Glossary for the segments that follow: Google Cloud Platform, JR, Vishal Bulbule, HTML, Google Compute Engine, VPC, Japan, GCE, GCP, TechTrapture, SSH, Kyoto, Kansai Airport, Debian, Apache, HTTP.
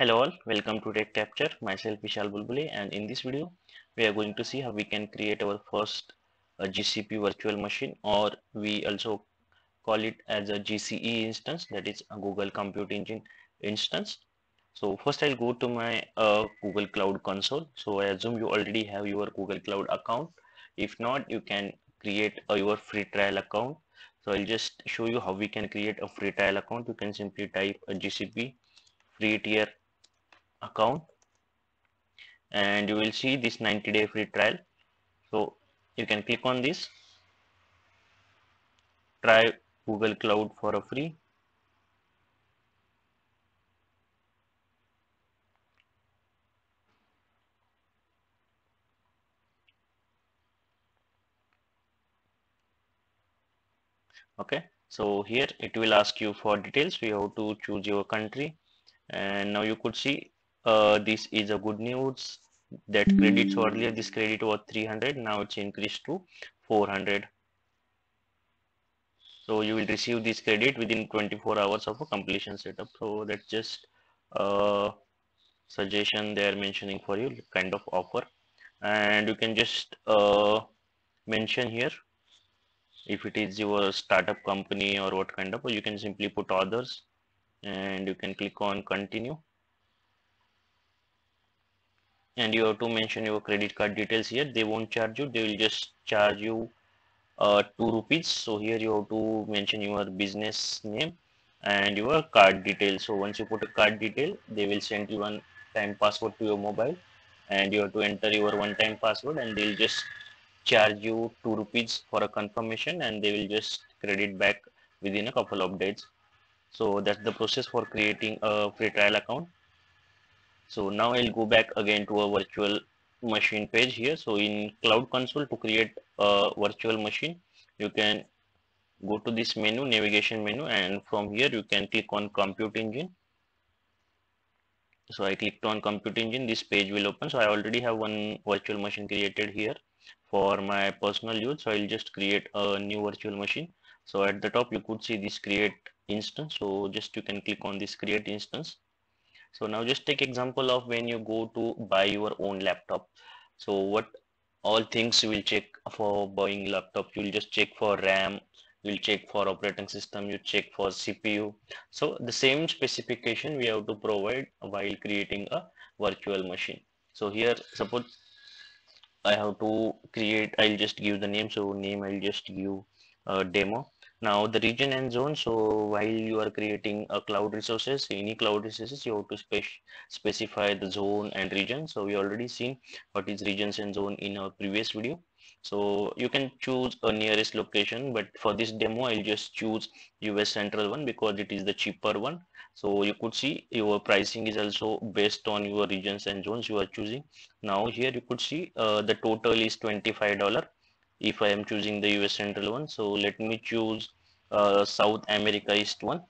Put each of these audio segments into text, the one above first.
Hello all, welcome to Tech Capture. Myself Vishal Bulbule, and in this video we are going to see how we can create our first GCP virtual machine, or we also call it as a GCE instance, that is a Google Compute Engine instance. So first I'll go to my Google Cloud console. So I assume you already have your Google Cloud account. If not, you can create your free trial account. So I'll just show you how we can create a free trial account. You can simply type a GCP free tier account and you will see this 90-day free trial. So you can click on this, try Google Cloud for a free, okay. So here it will ask you for details. You have to choose your country, and now you could see this is a good news that credit, so earlier this credit was 300, now it's increased to 400. So you will receive this credit within 24 hours of a completion setup. So that's just a suggestion they are mentioning for you, kind of offer, and you can just mention here if it is your startup company or what kind of, or you can simply put others and you can click on continue. And you have to mention your credit card details here. They won't charge you, they will just charge you 2 rupees. So here you have to mention your business name and your card details. So once you put a card detail, they will send you one time password to your mobile, and you have to enter your one time password, and they will just charge you 2 rupees for a confirmation, and they will just credit back within a couple of days. So that's the process for creating a free trial account. So now I'll go back again to a virtual machine page here. So in Cloud Console, to create a virtual machine, you can go to this menu, navigation menu, and from here you can click on Compute Engine. So I clicked on Compute Engine, this page will open. So I already have one virtual machine created here for my personal use. So I'll just create a new virtual machine. So at the top you could see this create instance. So just you can click on this create instance. So now just take example of when you go to buy your own laptop. So what all things you will check for buying laptop? You will just check for RAM, you will check for operating system, you check for CPU. So the same specification we have to provide while creating a virtual machine. So here suppose I have to create, I'll just give the name. So name I'll just give demo. Now the region and zone. So while you are creating a cloud resources, any cloud resources, you have to specify the zone and region. So we already seen what is regions and zone in our previous video. So you can choose a nearest location, but for this demo I'll just choose US Central one because it is the cheaper one. So you could see your pricing is also based on your regions and zones you are choosing. Now here you could see the total is $25. If I am choosing the US Central one, so let me choose South America East one,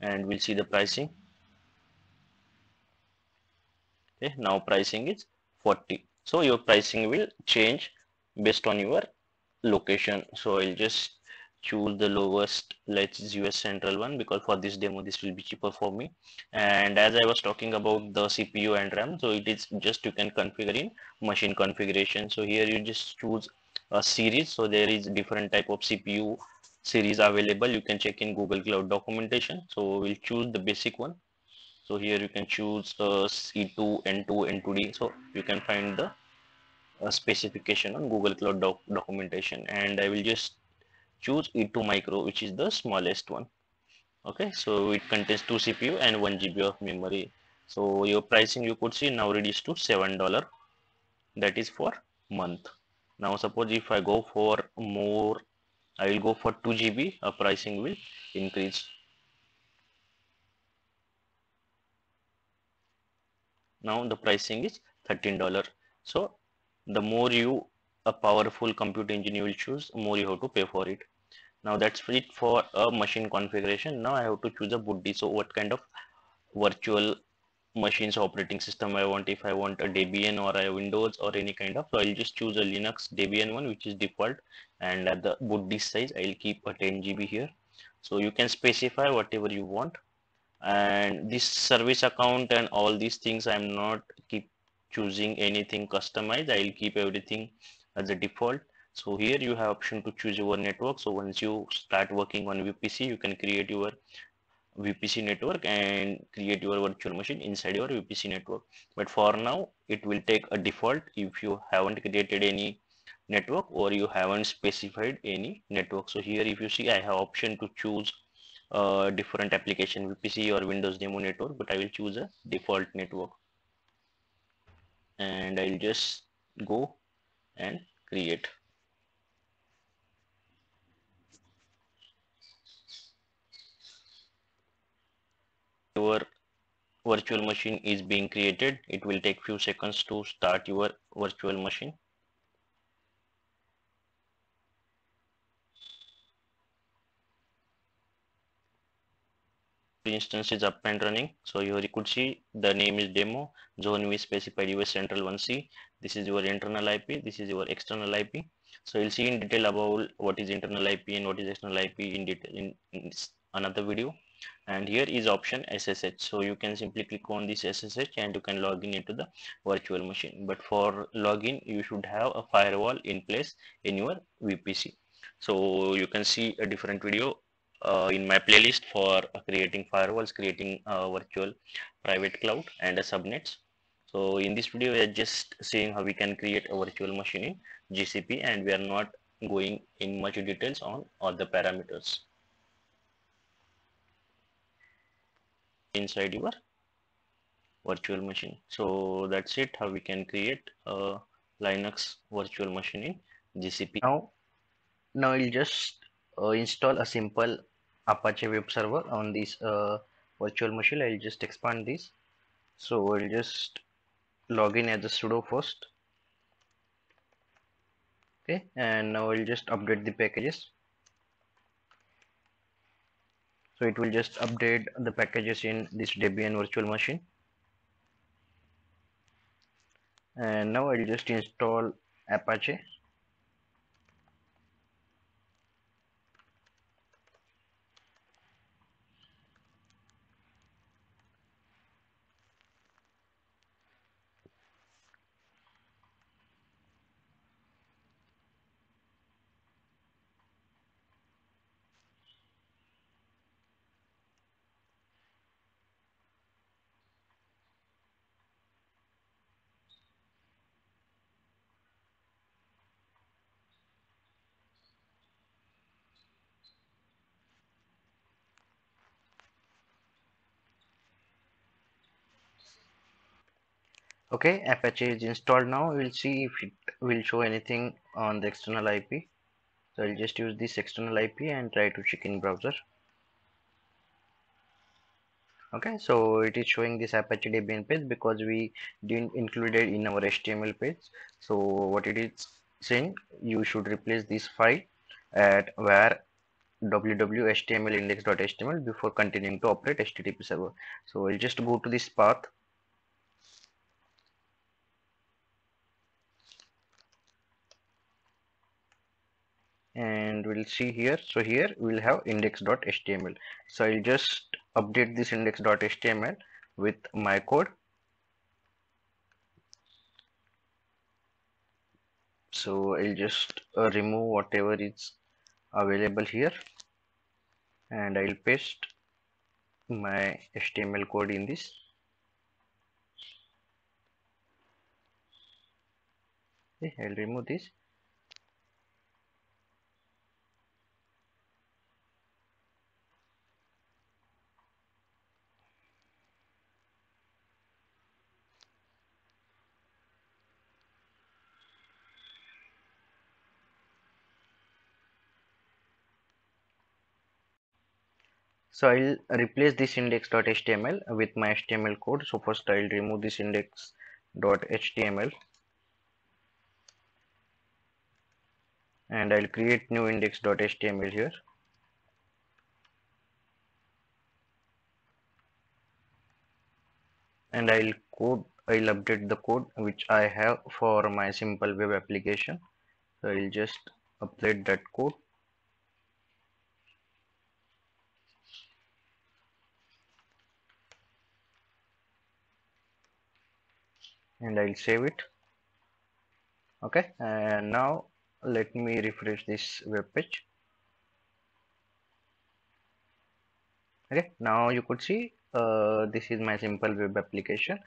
and we'll see the pricing. Okay, now pricing is 40. So your pricing will change based on your location. So I'll just choose the lowest, let's US Central one, because for this demo this will be cheaper for me. And as I was talking about the CPU and RAM, so it is just you can configure in machine configuration. So here you just choose a series. So there is different type of CPU series available. You can check in Google Cloud documentation. So we'll choose the basic one. So here you can choose C2, N2, N2D. So you can find the specification on Google Cloud documentation. And I will just choose E2 micro, which is the smallest one. Okay, so it contains 2 CPU and 1 GB of memory. So your pricing you could see now reduced to $7. That is for month. Now suppose if I go for more, I will go for 2 GB, our pricing will increase. Now the pricing is $13. So the more you a powerful compute engine you will choose, more you have to pay for it. Now that's it for a machine configuration. Now I have to choose a boot disk. So what kind of virtual machines operating system I want, if I want a Debian or a Windows or any kind of. So I'll just choose a Linux Debian one, which is default, and at the boot disk size I'll keep a 10 GB here. So you can specify whatever you want. and this service account and all these things, I'm not keep choosing anything customized. I'll keep everything as a default. So here you have option to choose your network. So once you start working on VPC, you can create your VPC network and create your virtual machine inside your VPC network. But for now, it will take a default if you haven't created any network or you haven't specified any network. So here if you see, I have option to choose different application, VPC or Windows demo network, but I will choose a default network and I'll just go and create. Your virtual machine is being created. It will take few seconds to start your virtual machine. The instance is up and running. So here you could see the name is demo, zone we specified US Central 1C. This is your internal IP, this is your external IP. So you'll see in detail about what is internal IP and what is external IP in detail in another video. And here is option SSH, so you can simply click on this SSH and you can log in into the virtual machine. But for login, you should have a firewall in place in your VPC. So you can see a different video in my playlist for creating firewalls, creating virtual private cloud and a subnets. So in this video, we are just seeing how we can create a virtual machine in GCP, and we are not going in much details on all the parameters inside your virtual machine. So that's it, how we can create a Linux virtual machine in GCP. Now you'll just install a simple Apache web server on this virtual machine. I'll just expand this. So I'll just log in as the sudo first. Okay, and now I'll just update the packages. So it will just update the packages in this Debian virtual machine. And now I'll just install Apache. Okay, Apache is installed. Now we'll see if it will show anything on the external IP. So I'll just use this external IP and try to check in browser. Okay, so it is showing this Apache Debian page because we didn't include it in our HTML page. So what it is saying, you should replace this file at var www.htmlindex.html before continuing to operate HTTP server. So I'll just go to this path. And we'll see here. So here we'll have index.html. So I'll just update this index.html with my code. So I'll just remove whatever is available here, and I'll paste my HTML code in this. Okay, I'll remove this. So I'll replace this index.html with my HTML code. So first I'll remove this index.html and I'll create new index.html here. And I'll update the code which I have for my simple web application. So I'll just update that code. and I'll save it. Okay, and now let me refresh this web page. Okay, now you could see this is my simple web application.